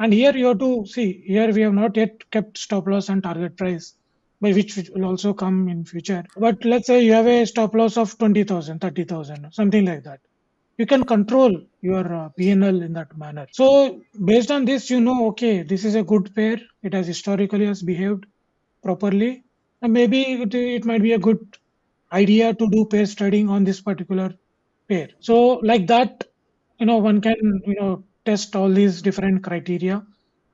And here you have to see, here we have not yet kept stop loss and target price, by which will also come in future. But let's say you have a stop loss of twenty thousand, thirty thousand, something like that. You can control your uh, P and L in that manner. So based on this, you know, okay, this is a good pair. It has historically has behaved properly. And maybe it, it might be a good idea to do pair trading on this particular pair. So like that, you know, one can, you know, test all these different criteria.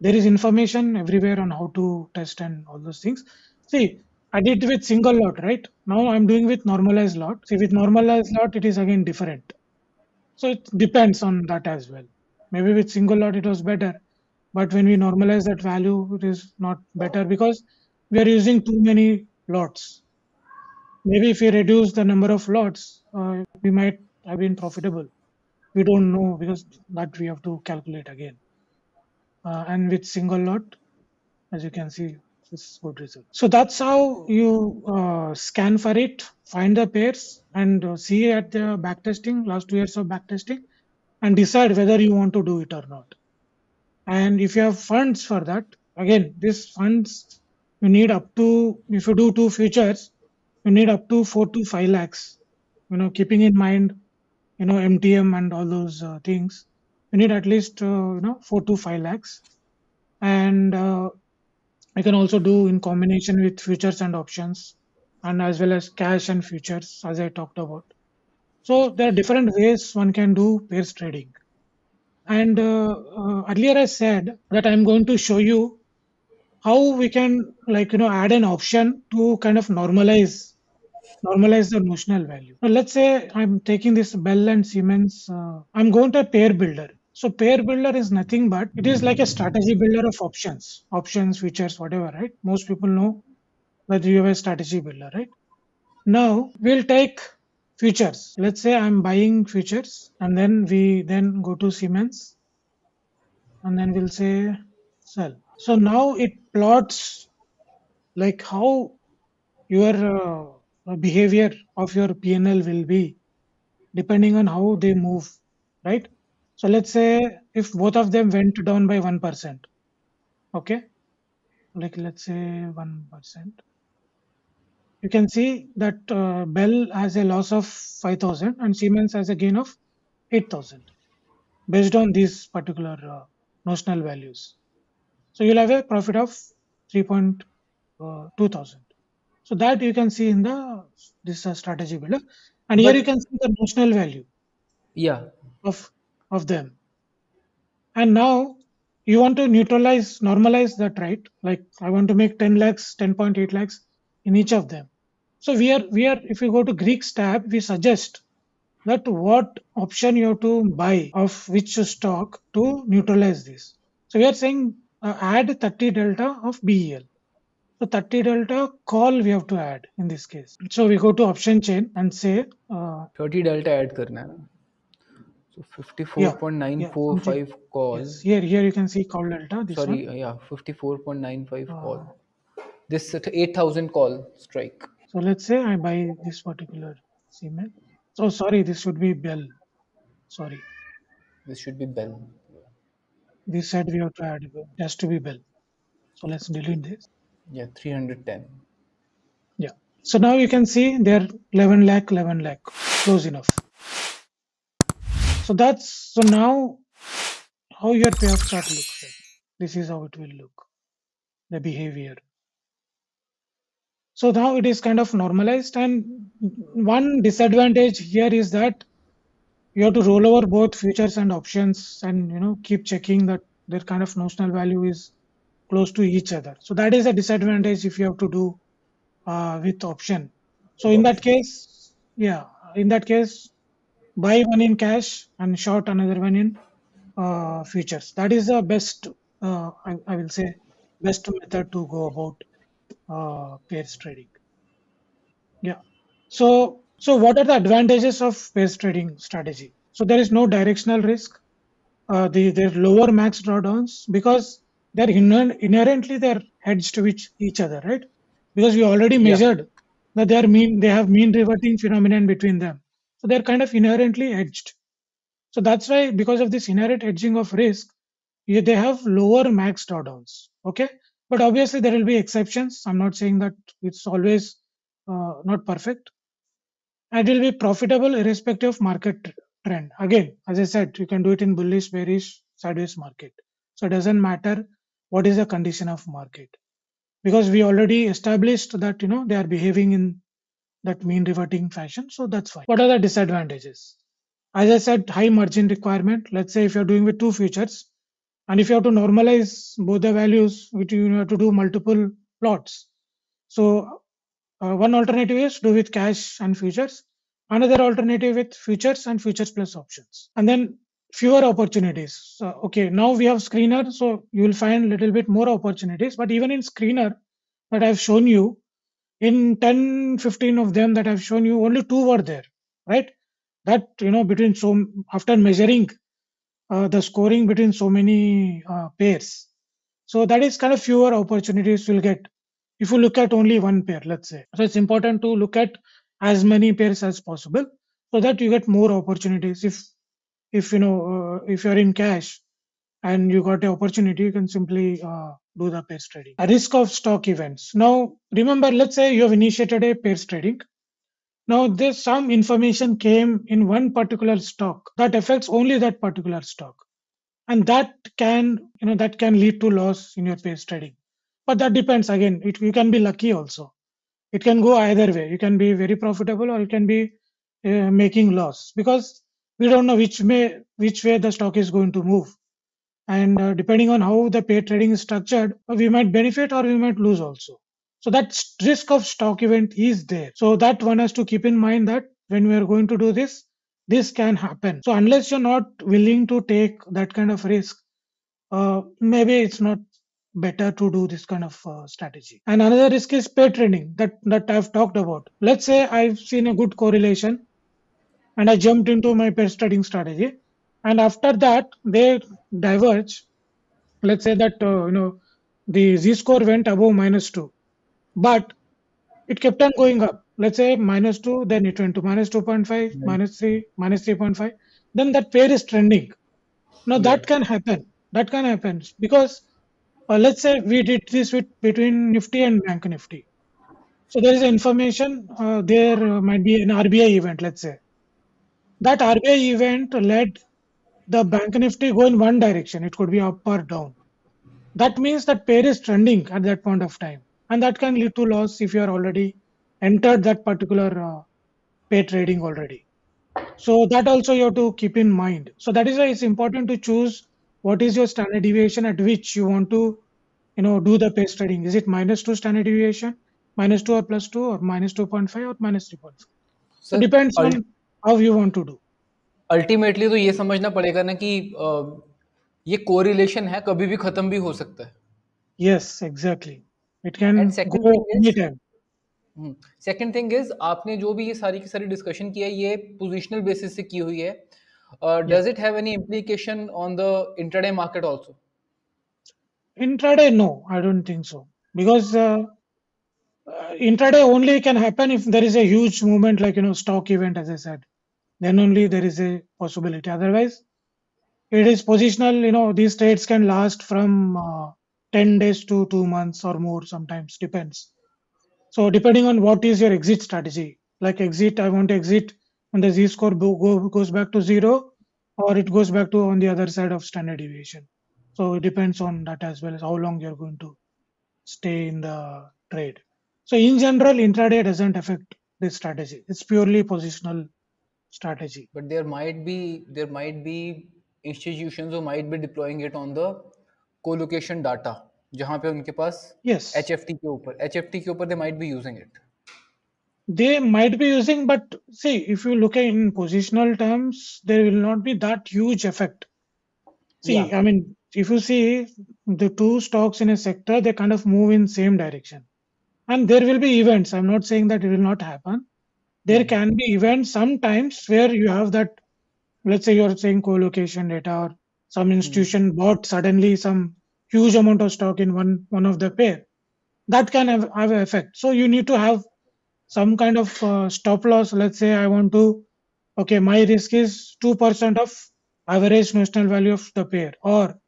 There is information everywhere on how to test and all those things. See, I did with single lot, right? Now I'm doing with normalized lot. See, with normalized lot, it is again different. So it depends on that as well. Maybe with single lot it was better, but when we normalize that value, it is not better because we are using too many lots. Maybe if we reduce the number of lots, uh, we might have been profitable. We don't know because that we have to calculate again. Uh, and with single lot, as you can see, this good result. So that's how you uh, scan for it, find the pairs and uh, see at the backtesting, last two years of backtesting, and decide whether you want to do it or not. And if you have funds for that, again, these funds you need up to, if you do two futures, you need up to four to five lakhs, you know, keeping in mind, you know, M T M and all those uh, things, you need at least, uh, you know, four to five lakhs. And uh, I can also do in combination with futures and options, and as well as cash and futures, as I talked about. So there are different ways one can do pairs trading. And uh, uh, earlier I said that I'm going to show you how we can, like, you know, add an option to kind of normalize, normalize the notional value. Now, let's say I'm taking this Bell and Siemens. Uh, I'm going to a pair builder. So pair builder is nothing but it is like a strategy builder of options, options, futures, whatever, right? Most people know that you have a strategy builder, right? Now we'll take futures. Let's say I'm buying futures and then we then go to Siemens and then we'll say sell. So now it plots like how your uh, behavior of your P and L will be depending on how they move, right? So let's say if both of them went down by one percent, okay, like let's say one percent, you can see that uh, Bell has a loss of five thousand and Siemens has a gain of eight thousand based on these particular uh, notional values. So you'll have a profit of three point two thousand. So that you can see in the this uh, strategy builder. And here but, you can see the notional value. Yeah. Of of them. And now you want to neutralize, normalize that, right? Like I want to make ten lakhs, ten point eight lakhs in each of them. So we are, we are, if you go to Greeks tab, we suggest that what option you have to buy of which stock to neutralize this. So we are saying uh, add thirty delta of B E L. So thirty delta call we have to add in this case. So we go to option chain and say uh, thirty delta add karna. fifty-four point nine four five yeah, yeah. calls. Yes. Here, here you can see call delta. This Sorry, one. yeah, fifty-four point nine five uh, call. This eight thousand call strike. So let's say I buy this particular Siemens. So sorry, this should be Bell. Sorry. This should be Bell. This said we have tried, it has to be Bell. So let's delete this. Yeah, three hundred ten. Yeah. So now you can see they're eleven lakh, eleven lakh, close enough. So that's, so now how your payoff chart looks like. This is how it will look, the behavior. So now it is kind of normalized, and one disadvantage here is that you have to roll over both futures and options and, you know, keep checking that their kind of notional value is close to each other. So that is a disadvantage if you have to do uh, with option. So in that case, yeah, in that case, buy one in cash and short another one in uh, futures. That is the best, uh, I, I will say, best method to go about uh, pairs trading. Yeah. So. So what are the advantages of pairs trading strategy? So there is no directional risk. Uh, the, there's lower max drawdowns because they're inher inherently they're hedged to each, each other, right? Because we already measured yeah. that they are mean they have mean reverting phenomenon between them. So they're kind of inherently hedged. So that's why, because of this inherent hedging of risk, you, they have lower max drawdowns. Okay, but obviously there will be exceptions. I'm not saying that it's always uh, not perfect. It will be profitable irrespective of market trend. Again, as I said, you can do it in bullish, bearish, sideways market. So it doesn't matter what is the condition of market, because we already established that, you know, they are behaving in that mean reverting fashion. So that's fine. What are the disadvantages? As I said, high margin requirement. Let's say if you're doing with two futures, and if you have to normalize both the values, which you have to do multiple plots. So Uh, one alternative is do with cash and futures, another alternative with futures and futures plus options, and then fewer opportunities. Uh, okay, now we have screener, so you will find a little bit more opportunities, but even in screener that I've shown you, in ten, fifteen of them that I've shown you, only two were there, right? That, you know, between so, after measuring uh, the scoring between so many uh, pairs. So that is kind of fewer opportunities you'll get if you look at only one pair, let's say. So it's important to look at as many pairs as possible so that you get more opportunities. If, if you know, uh, if you're in cash and you got the opportunity, you can simply uh, do the pairs trading. A risk of stock events. Now, remember, let's say you have initiated a pairs trading. Now, there's some information came in one particular stock that affects only that particular stock. And that can, you know, that can lead to loss in your pairs trading. But that depends, again, it, you can be lucky also. It can go either way. You can be very profitable or you can be uh, making loss, because we don't know which way, which way the stock is going to move. And uh, depending on how the pair trading is structured, we might benefit or we might lose also. So that risk of stock event is there. So that one has to keep in mind that when we are going to do this, this can happen. So unless you're not willing to take that kind of risk, uh, maybe it's not better to do this kind of uh, strategy. And another risk is pair trading that, that I've talked about. Let's say I've seen a good correlation and I jumped into my pair trading strategy. And after that, they diverge. Let's say that, uh, you know, the z-score went above minus two, but it kept on going up. Let's say minus two, then it went to minus two point five, mm-hmm. minus three, minus three point five. Then that pair is trending. Now yeah. that can happen. That can happen because Uh, let's say we did this with between Nifty and Bank Nifty. So there is information, uh, there might be an R B I event, let's say. That R B I event led the Bank Nifty go in one direction. It could be up or down. That means that pair is trending at that point of time. And that can lead to loss if you are already entered that particular uh, pair trading already. So that also you have to keep in mind. So that is why it's important to choose what is your standard deviation at which you want to, you know, do the pairs trading. Is it minus two standard deviation, minus two or plus two, or minus two point five or minus three point five? So it depends on how you want to do. Ultimately, तो ये समझना पड़ेगा ना कि ये correlation है, कभी भी खत्म भी हो सकता है. Yes, exactly. It can go anytime. Second thing is, आपने जो भी ये सारी की सारी discussion की है, ये positional basis से की हुई है. Uh, does yeah. it have any implication on the intraday market also? Intraday, no, I don't think so. Because uh, uh, intraday only can happen if there is a huge movement, like, you know, stock event, as I said. Then only there is a possibility. Otherwise, it is positional. You know, these trades can last from uh, ten days to two months or more, sometimes, depends. So depending on what is your exit strategy, like exit, I want to exit when the z-score go, goes back to zero, or it goes back to on the other side of standard deviation. So it depends on that as well as how long you're going to stay in the trade. So in general, intraday doesn't affect this strategy. It's purely positional strategy. But there might be, there might be institutions who might be deploying it on the co-location data, jahan pe unke paas yes. H F T ke upar, H F T ke upar they might be using it. They might be using, but see, if you look at in positional terms, there will not be that huge effect. See, yeah. I mean, if you see the two stocks in a sector, they kind of move in same direction. And there will be events. I'm not saying that it will not happen. There can be events sometimes where you have that, let's say you're saying co-location data or some institution mm. bought suddenly some huge amount of stock in one, one of the pair. That can have, have an effect. So you need to have some kind of uh, stop loss. Let's say I want to, okay, my risk is two percent of average notional value of the pair, or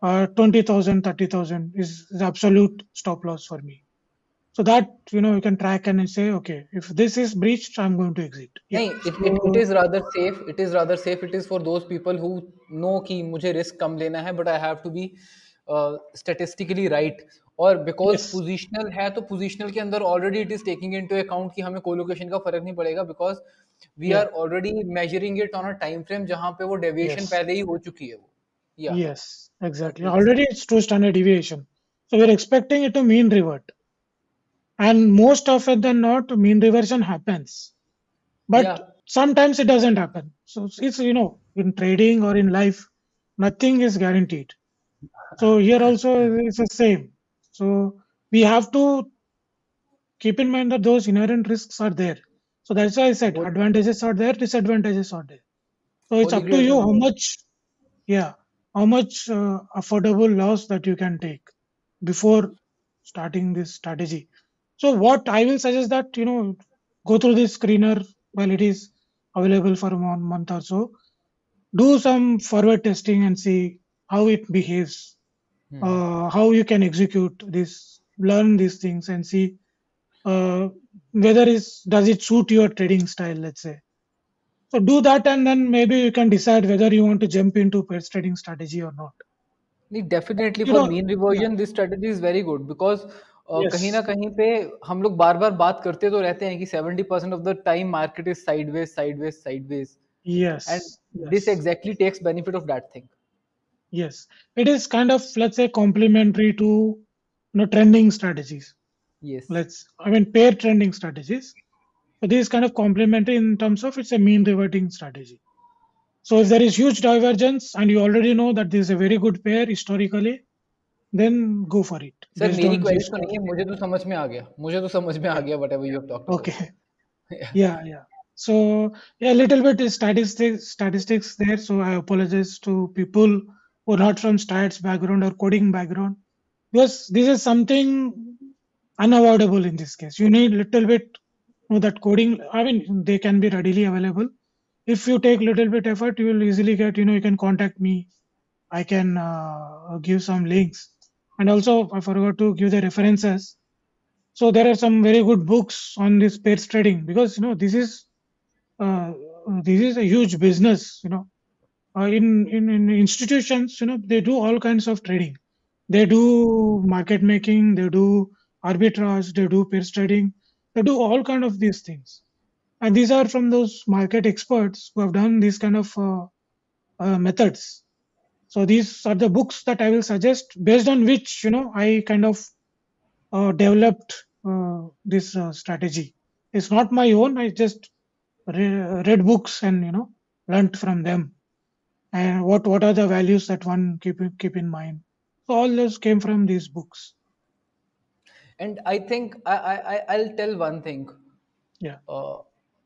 uh, twenty thousand, thirty thousand is the absolute stop loss for me. So that, you know, you can track and say, okay, if this is breached, I'm going to exit. Yeah. Nahin, it, so, it, it is rather safe. It is rather safe. It is for those people who know ki mujhe risk kam lena hai, but I have to be uh, statistically right. Or because yes. positional hai, to positional ke andar already it is taking into account ki hame co-location ka farak nahi padega, because we yeah. are already measuring it on a time frame jahan pe wo deviation yes. pehle hi ho chuki hai wo. Yeah. Yes, exactly. Already it's two standard deviation. So we're expecting it to mean revert. And most often than not, mean reversion happens. But yeah. sometimes it doesn't happen. So it's, you know, in trading or in life, nothing is guaranteed. So here also it's the same. So we have to keep in mind that those inherent risks are there. So that's why I said advantages are there, disadvantages are there. So it's up to you how much, yeah, how much uh, affordable loss that you can take before starting this strategy. So what I will suggest that, you know, go through this screener while it is available for one month or so. Do some forward testing and see how it behaves. Uh, how you can execute this, learn these things and see uh, whether is does it suit your trading style, let's say. So do that, and then maybe you can decide whether you want to jump into pair trading strategy or not. Definitely, you for know, mean reversion, yeah. this strategy is very good, because uh, yes. kahin na kahin pe hum log bar bar baat karte to rehte hain ki seventy percent of the time market is sideways, sideways, sideways. Yes. And yes. this exactly takes benefit of that thing. Yes, it is kind of, let's say, complementary to, you know, trending strategies. Yes. Let's, I mean, pair trending strategies. So this is kind of complementary in terms of it's a mean reverting strategy. So if there is huge divergence and you already know that this is a very good pair historically, then go for it. Sir, meri question nahi hai, mujhe to samajh mein aa gaya. Mujhe to samajh mein aa gaya whatever you have talked about. Okay. Yeah. yeah, yeah. So yeah, a little bit statistics statistics there. So I apologize to people or not from stats background or coding background, because this is something unavoidable in this case. You need little bit, you know, that coding, I mean, they can be readily available. If you take little bit effort, you will easily get, you know, you can contact me. I can uh, give some links. And also I forgot to give the references. So there are some very good books on this pair trading, because, you know, this is, uh, this is a huge business, you know. Uh, in, in, in institutions, you know, they do all kinds of trading. They do market making, they do arbitrage, they do pair trading, they do all kind of these things. And these are from those market experts who have done these kind of uh, uh, methods. So these are the books that I will suggest, based on which, you know, I kind of uh, developed uh, this uh, strategy. It's not my own. I just re- read books and, you know, learnt from them. And what, what are the values that one keep, keep in mind? So all those came from these books. And I think I, I, I'll tell one thing. Yeah. Uh,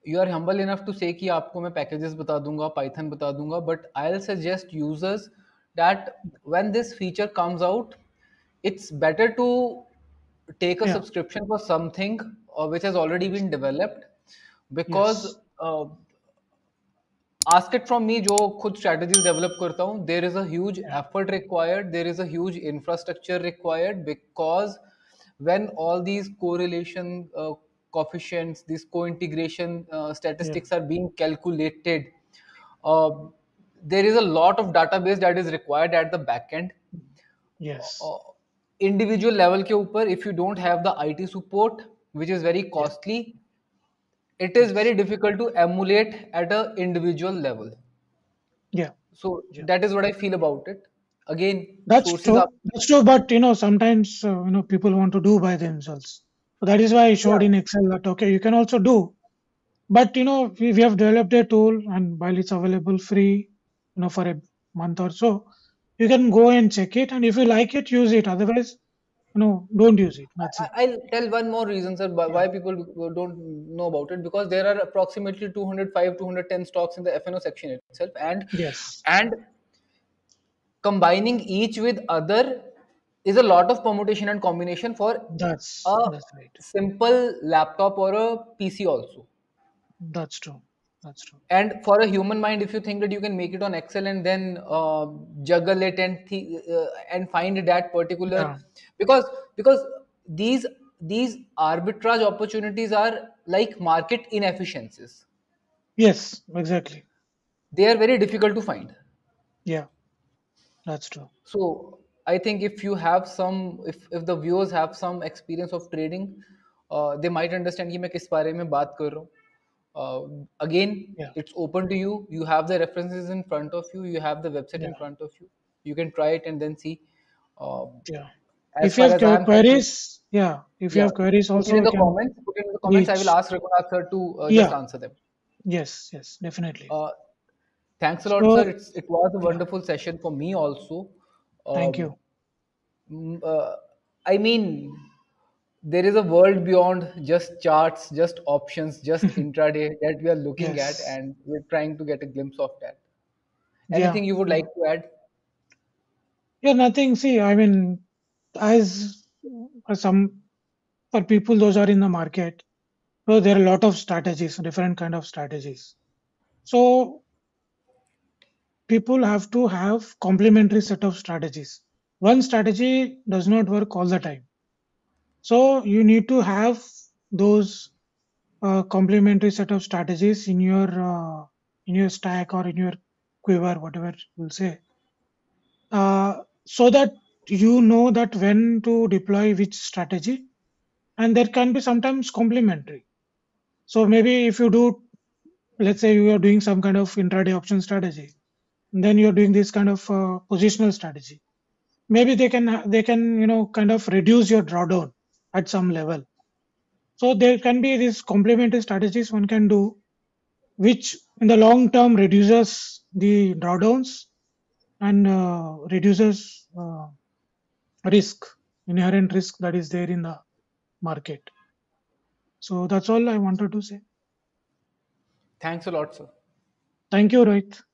you are humble enough to say ki aapko main packages bata dunga, Python bata dunga, but I'll suggest users that when this feature comes out, it's better to take a yeah. subscription for something uh, which has already been developed, because yes. uh, ask it from me, jo khud strategies develop karta hun, there is a huge yeah. effort required, there is a huge infrastructure required, because when all these correlation uh, coefficients, these co-integration uh, statistics yeah. are being calculated, uh, there is a lot of database that is required at the back end. Yes. Uh, individual level ke upar, if you don't have the I T support, which is very costly, yeah. it is very difficult to emulate at a individual level. Yeah. So yeah. that is what I feel about it. Again, that's true. Are... That's true. But you know, sometimes uh, you know, people want to do by themselves. So that is why I showed yeah. in Excel that okay, you can also do. But you know, we, we have developed a tool, and while it's available free, you know, for a month or so, you can go and check it, and if you like it, use it. Otherwise, you know, don't use it. That's it. I'll tell one more reason, sir, why yeah. people don't know about it, because there are approximately two hundred five, two hundred ten stocks in the F and O section itself, and yes, and combining each with other is a lot of permutation and combination for that's, a that's right. simple laptop or a P C also. That's true. That's true. And for a human mind, if you think that you can make it on Excel and then uh, juggle it and th uh, and find that particular, yeah. because because these these arbitrage opportunities are like market inefficiencies. Yes, exactly. They are very difficult to find. Yeah, that's true. So I think if you have some, if if the viewers have some experience of trading, uh, they might understand कि मैं किस बारे में बात कर रहा हूँ. Uh, again, yeah. it's open to you. You have the references in front of you. You have the website yeah. in front of you. You can try it and then see. Uh, yeah. If you have queries, concerned. yeah. If you yeah. have queries, also put in the can... comments. Put in the comments. Reach. I will ask Raghunath sir to uh, yeah. just answer them. Yes, yes, definitely. Uh, thanks a lot, so, sir. It's, it was a wonderful yeah. session for me also. Um, Thank you. Uh, I mean, there is a world beyond just charts, just options, just intraday that we are looking yes. at, and we're trying to get a glimpse of that. Anything yeah. you would like to add? Yeah, nothing. See, I mean, as some, for people, those are in the market, so there are a lot of strategies, different kind of strategies. So people have to have complementary set of strategies. One strategy does not work all the time. So you need to have those uh, complementary set of strategies in your uh, in your stack or in your quiver, whatever you'll say, uh, so that you know that when to deploy which strategy, and there can be sometimes complementary. So maybe if you do, let's say you are doing some kind of intraday option strategy, then you are doing this kind of uh, positional strategy. Maybe they can they can you know kind of reduce your drawdown at some level. So there can be these complementary strategies one can do, which in the long term reduces the drawdowns and uh, reduces uh, risk, inherent risk that is there in the market. So that's all I wanted to say. Thanks a lot, sir. Thank you, Rohit.